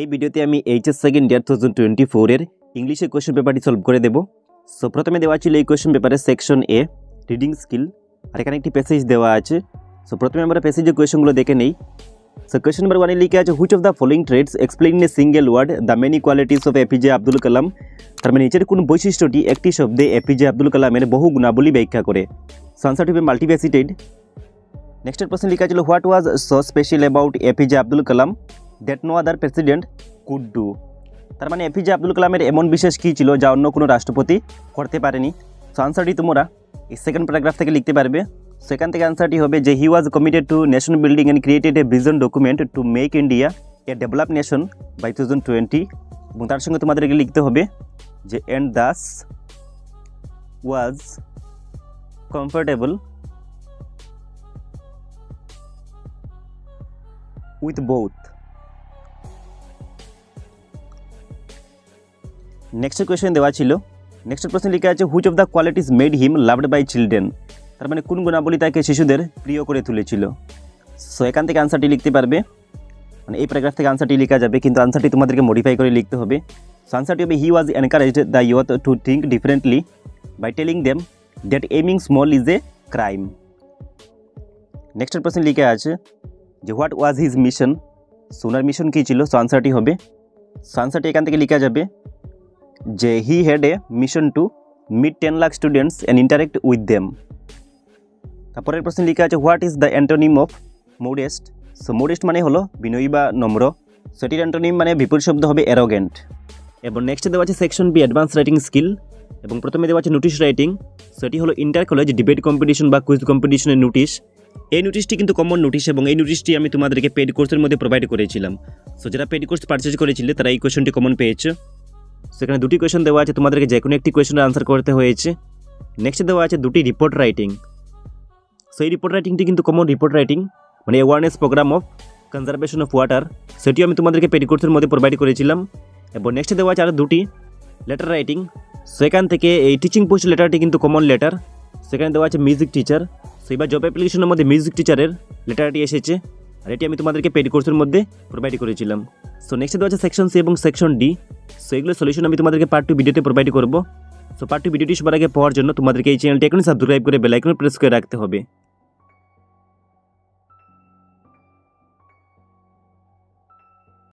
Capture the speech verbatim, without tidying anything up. এই ভিডিওতে আমি এইচএস সেকেন্ড ইয়ার দুই হাজার চব্বিশ এর ইংলিশে কোশ্চেন পেপারটি সলভ করে দেব। সো প্রথমে দেওয়া ছিল এই কোশ্চেন পেপারে সেকশন এ রিডিং স্কিল, আর এখানে একটি প্যাসেজ দেওয়া আছে। সো প্রথমে আমরা প্যাসেজের কোয়েশনগুলো দেখে নেই। সো কোয়েশন নাম্বার ওয়ানে লিখে আছে which of the following traits explain in a single word the many qualities of APJ Abdul Kalam. তার মানে নিচের কোন বৈশিষ্ট্যটি একটি শব্দে এপিজে আব্দুল কালামের বহু গুণাবলী ব্যাখ্যা করে। সো আনসারটি হবে মাল্টিফ্যাসিটেড। নেক্সট প্রশ্ন লিখা ছিল what was so special about APJ Abdul Kalam that no other president could do. তার মানে এপিজে আব্দুল কালামের এমন বিশেষ কী ছিল যা অন্য কোনো রাষ্ট্রপতি করতে পারেনি। সো আনসারটি তোমরা এই সেকেন্ড প্যারাগ্রাফ থেকে লিখতে পারবে। সো এখান থেকে আনসারটি হবে যে he was committed to nation building and created a vision document to make India a develop nation by two thousand twenty. এবং তার সঙ্গে তোমাদেরকে লিখতে হবে যে and thus was comfortable with both. Next question দেওয়া ছিল। নেক্সট প্রশ্ন লিখা আছে which of the qualities made him loved by children. তার মানে কোন গুণাবলী তাকে শিশুদের প্রিয় করে তুলেছিল। সো এখান থেকে আনসারটি লিখতে পারবে, মানে এই প্যারাগ্রাফ থেকে আনসারটি লেখা যাবে, কিন্তু আনসারটি তোমাদেরকে মডিফাই করে লিখতে হবে। সো আনসারটি হবে he was encouraged the youth to think differently by telling them that aiming small is a crime. Next প্রশ্ন লিখা আছে যে what was his mission. So ওনার মিশন কী ছিল। সো আনসারটি হবে, সো আনসারটি এখান থেকে লেখা যাবে যে he had a mission to meet ten lakh students and interact with them. তারপরের প্রশ্ন লিখা আছে what is the antonym of modest. So modest মানে হলো বিনয়ী বা নম্র। সেটির অ্যান্টোনিম মানে বিপুল শব্দ হবে অ্যারোগেন্ট। এবং নেক্সট দেওয়া আছে section B advance writing skill, এবং প্রথমে দেওয়া আছে নোটিশ রাইটিং। সেটি হলো ইন্টার কলেজ ডিবেট কম্পিটিশন বা কুইজ কম্পিটিশনের নোটিশ। এই নোটিশটি কিন্তু কমন নোটিশ, এবং এই নোটিশটি আমি তোমাদেরকে পেড কোর্সের মধ্যে প্রোভাইড করেছিলাম। সো যারা পেড কোর্স পারচেজ করেছিলে তারা এই কোয়েশনটি কমন পেয়েছে। সেখানে দুটি কোয়েশন দেওয়া আছে, তোমাদেরকে যে কোনো একটি কোয়েশনের আনসার করতে হয়েছে। নেক্সট দেওয়া আছে দুটি রিপোর্ট রাইটিং। সো এই রিপোর্ট রাইটিংটি কিন্তু কমন রিপোর্ট রাইটিং, মানে awareness programme of conservation of water. সেটিও আমি তোমাদেরকে পেড কোর্সের মধ্যে প্রোভাইড করেছিলাম। এবং নেক্সট দেওয়া আছে আরও দুটি লেটার রাইটিং। সেখান থেকে এই টিচিং পোস্ট লেটারটি কিন্তু কমন লেটার। সেখানে দেওয়া আছে মিউজিক টিচার। সো এবার জব অ্যাপ্লিকেশনের মধ্যে মিউজিক টিচারের লেটারটি এসেছে, আর এটি আমি তোমাদেরকে পেড কোর্সের মধ্যে প্রোভাইড করেছিলাম। সো নেক্সট দেওয়া আছে সেকশন সি এবং সেকশন ডি। সো এগুলো সলিউশন আমি তোমাদেরকে পার্ট টু ভিডিওতে প্রোভাইড করব। সো পার্ট টু ভিডিওটি সবার আগে পাওয়ার জন্য তোমাদেরকে এই চ্যানেলটি এখনই সাবস্ক্রাইব করে বেল আইকন প্রেস করে রাখতে হবে।